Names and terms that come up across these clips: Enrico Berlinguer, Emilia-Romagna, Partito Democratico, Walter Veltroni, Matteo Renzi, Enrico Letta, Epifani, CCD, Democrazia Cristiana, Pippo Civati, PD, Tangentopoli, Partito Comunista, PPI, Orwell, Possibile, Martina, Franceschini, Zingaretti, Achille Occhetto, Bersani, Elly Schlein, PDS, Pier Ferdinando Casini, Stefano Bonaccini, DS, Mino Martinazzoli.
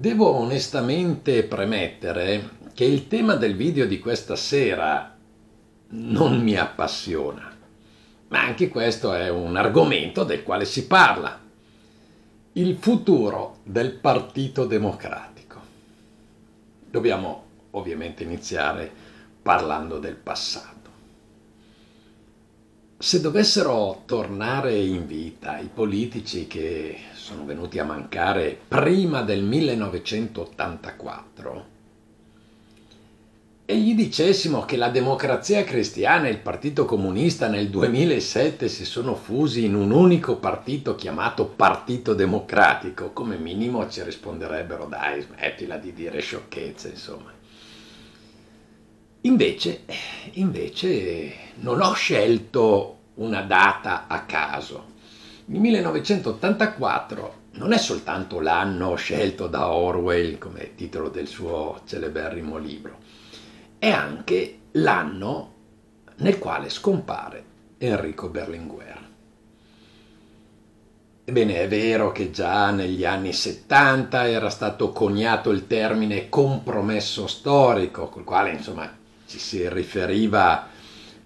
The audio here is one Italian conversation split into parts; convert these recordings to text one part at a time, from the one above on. Devo onestamente premettere che il tema del video di questa sera non mi appassiona, ma anche questo è un argomento del quale si parla. Il futuro del Partito Democratico. Dobbiamo ovviamente iniziare parlando del passato. Se dovessero tornare in vita i politici che sono venuti a mancare prima del 1984 e gli dicessimo che la Democrazia Cristiana e il Partito Comunista nel 2007 si sono fusi in un unico partito chiamato Partito Democratico, come minimo ci risponderebbero: dai, smettila di dire sciocchezze, insomma. Invece non ho scelto una data a caso. Il 1984 non è soltanto l'anno scelto da Orwell come titolo del suo celeberrimo libro, è anche l'anno nel quale scompare Enrico Berlinguer. Ebbene, è vero che già negli anni 70 era stato coniato il termine compromesso storico, col quale insomma ci si riferiva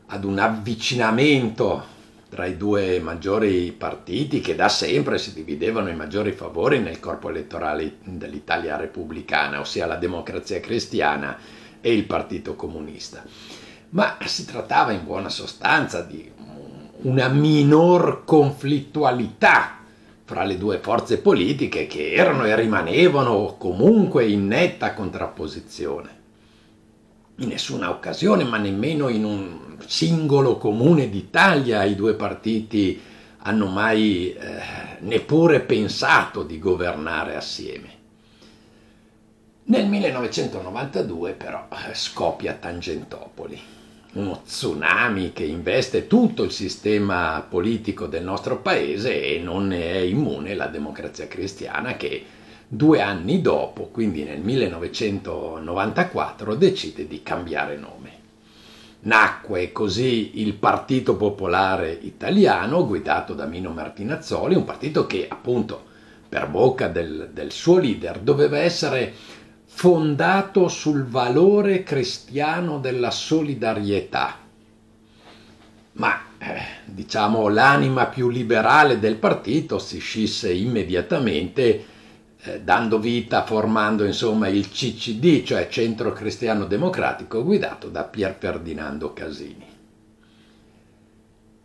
ad un avvicinamento tra i due maggiori partiti che da sempre si dividevano i maggiori favori nel corpo elettorale dell'Italia repubblicana, ossia la Democrazia Cristiana e il Partito Comunista. Ma si trattava in buona sostanza di una minor conflittualità fra le due forze politiche che erano e rimanevano comunque in netta contrapposizione. In nessuna occasione, ma nemmeno in un singolo comune d'Italia, i due partiti hanno mai neppure pensato di governare assieme. Nel 1992 però scoppia Tangentopoli, uno tsunami che investe tutto il sistema politico del nostro paese e non ne è immune la Democrazia Cristiana che due anni dopo, quindi nel 1994, decide di cambiare nome. Nacque così il Partito Popolare Italiano, guidato da Mino Martinazzoli, un partito che appunto per bocca del suo leader doveva essere fondato sul valore cristiano della solidarietà. Ma diciamo l'anima più liberale del partito si scisse immediatamente, dando vita, formando insomma il CCD, cioè Centro Cristiano Democratico, guidato da Pier Ferdinando Casini.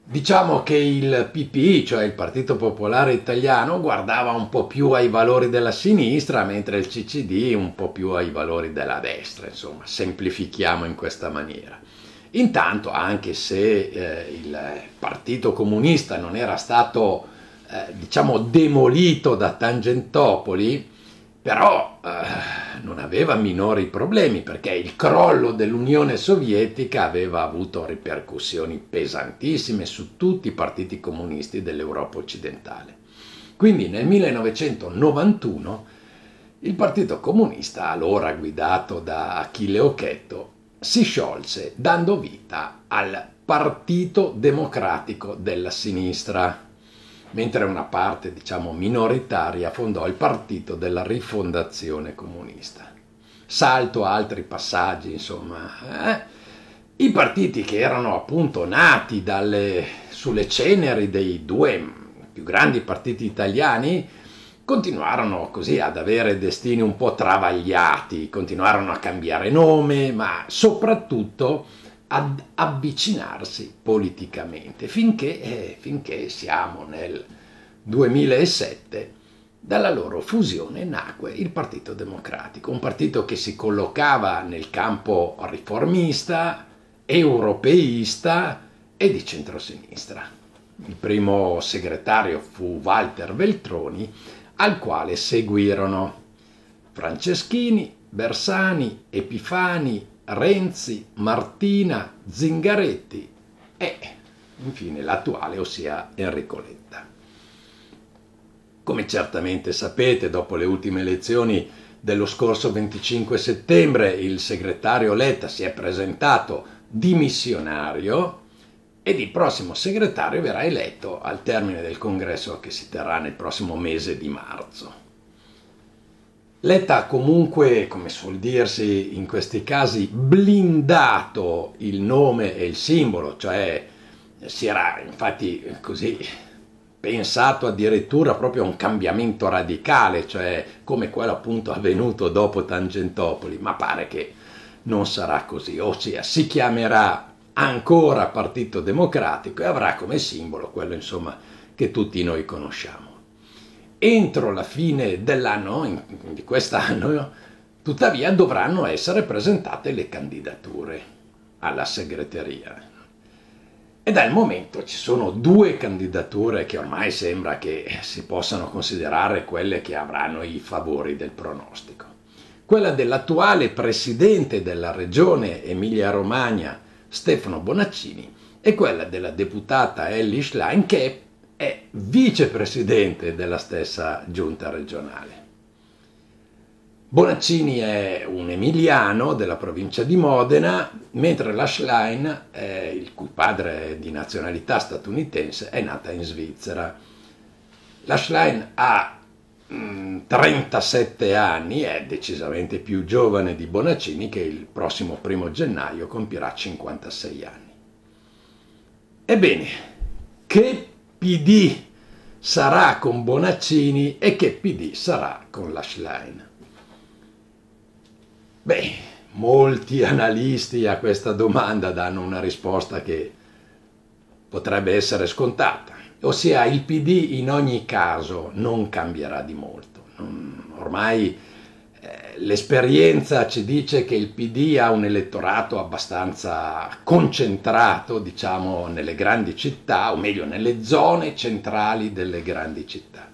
Diciamo che il PPI, cioè il Partito Popolare Italiano, guardava un po' più ai valori della sinistra, mentre il CCD un po' più ai valori della destra, insomma, semplifichiamo in questa maniera. Intanto, anche se il Partito Comunista non era stato diciamo demolito da Tangentopoli, però non aveva minori problemi, perché il crollo dell'Unione Sovietica aveva avuto ripercussioni pesantissime su tutti i partiti comunisti dell'Europa occidentale. Quindi nel 1991 il Partito Comunista, allora guidato da Achille Occhetto, si sciolse dando vita al Partito Democratico della Sinistra, mentre una parte, diciamo, minoritaria fondò il Partito della Rifondazione Comunista. Salto altri passaggi, insomma. I partiti che erano appunto nati sulle ceneri dei due più grandi partiti italiani continuarono così ad avere destini un po' travagliati, continuarono a cambiare nome, ma soprattutto ad avvicinarsi politicamente, finché siamo nel 2007, dalla loro fusione nacque il Partito Democratico, un partito che si collocava nel campo riformista, europeista e di centrosinistra. Il primo segretario fu Walter Veltroni, al quale seguirono Franceschini, Bersani, Epifani, Renzi, Martina, Zingaretti e infine l'attuale, ossia Enrico Letta. Come certamente sapete, dopo le ultime elezioni dello scorso 25 settembre, il segretario Letta si è presentato dimissionario ed il prossimo segretario verrà eletto al termine del congresso che si terrà nel prossimo mese di marzo. Letta ha comunque, come suol dirsi in questi casi, blindato il nome e il simbolo, cioè si era infatti così pensato addirittura proprio a un cambiamento radicale, cioè come quello appunto avvenuto dopo Tangentopoli, ma pare che non sarà così, ossia si chiamerà ancora Partito Democratico e avrà come simbolo quello insomma che tutti noi conosciamo. Entro la fine dell'anno, di quest'anno, tuttavia dovranno essere presentate le candidature alla segreteria. E dal momento ci sono due candidature che ormai sembra che si possano considerare quelle che avranno i favori del pronostico. Quella dell'attuale presidente della regione Emilia-Romagna, Stefano Bonaccini, e quella della deputata Elly Schlein, che è vicepresidente della stessa giunta regionale. Bonaccini è un emiliano della provincia di Modena, mentre la Schlein, il cui padre è di nazionalità statunitense, è nata in Svizzera. La Schlein ha 37 anni, è decisamente più giovane di Bonaccini, che il prossimo 1° gennaio compirà 56 anni. Ebbene, che PD sarà con Bonaccini e che PD sarà con la Schlein? Beh, molti analisti a questa domanda danno una risposta che potrebbe essere scontata, ossia il PD in ogni caso non cambierà di molto. Ormai l'esperienza ci dice che il PD ha un elettorato abbastanza concentrato, diciamo, nelle grandi città, o meglio nelle zone centrali delle grandi città.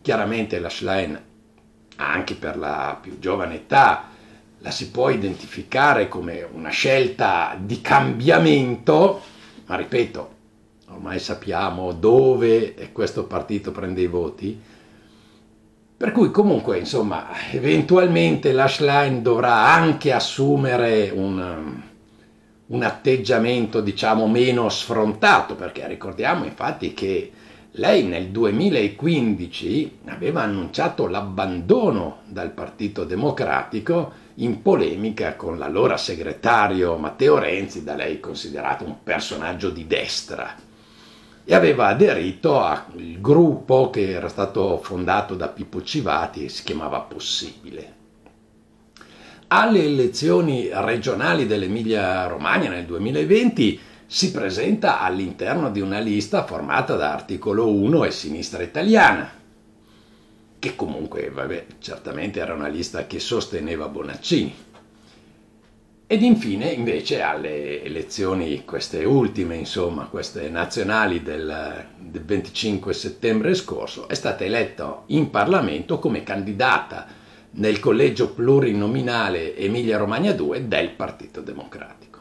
Chiaramente la Schlein, anche per la più giovane età, la si può identificare come una scelta di cambiamento, ma ripeto, ormai sappiamo dove questo partito prende i voti, per cui comunque, insomma, eventualmente la Schlein dovrà anche assumere un atteggiamento, diciamo, meno sfrontato, perché ricordiamo infatti che lei nel 2015 aveva annunciato l'abbandono dal Partito Democratico in polemica con l'allora segretario Matteo Renzi, da lei considerato un personaggio di destra, e aveva aderito al gruppo che era stato fondato da Pippo Civati e si chiamava Possibile. Alle elezioni regionali dell'Emilia-Romagna nel 2020 si presenta all'interno di una lista formata da Articolo 1 e Sinistra Italiana, che comunque, vabbè, certamente era una lista che sosteneva Bonaccini. Ed infine invece alle elezioni, queste ultime, insomma, queste nazionali del 25 settembre scorso, è stata eletta in Parlamento come candidata nel collegio plurinominale Emilia-Romagna 2 del Partito Democratico.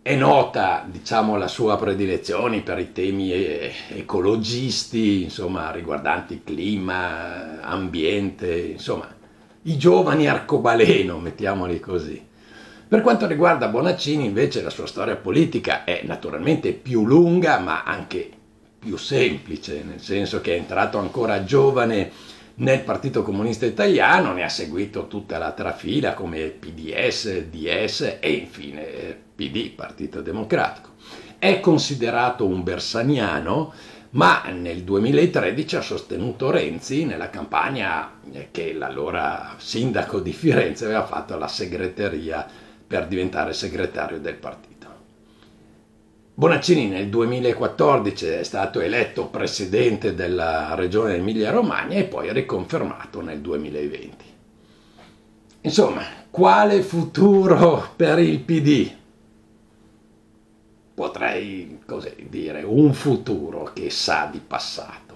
È nota, diciamo, la sua predilezione per i temi ecologisti, insomma, riguardanti clima, ambiente, insomma, i giovani arcobaleno, mettiamoli così. Per quanto riguarda Bonaccini, invece, la sua storia politica è naturalmente più lunga, ma anche più semplice, nel senso che è entrato ancora giovane nel Partito Comunista Italiano, ne ha seguito tutta la trafila come PDS, DS e infine PD, Partito Democratico. È considerato un bersaniano, ma nel 2013 ha sostenuto Renzi nella campagna che l'allora sindaco di Firenze aveva fatto alla segreteria per diventare segretario del partito. Bonaccini nel 2014 è stato eletto presidente della regione Emilia-Romagna e poi riconfermato nel 2020. Insomma, quale futuro per il PD? Potrei così dire, un futuro che sa di passato.